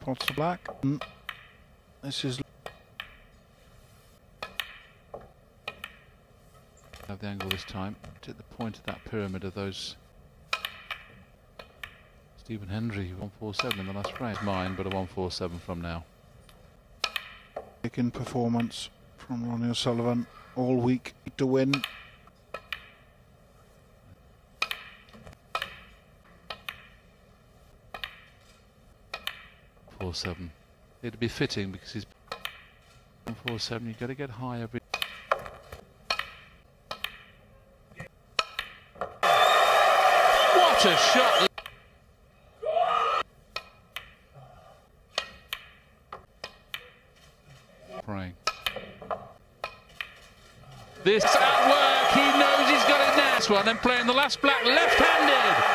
Points to black. This is have the angle this time. At the point of that pyramid of those. Stephen Hendry 147 in the last frame. Mine, but a 147 from now. Taking performance from Ronnie O'Sullivan all week to win. Seven. It'd be fitting because he's 147. You got to get high every. What a shot! Praying. This at work. He knows he's got it now. This one and playing the last black left-handed.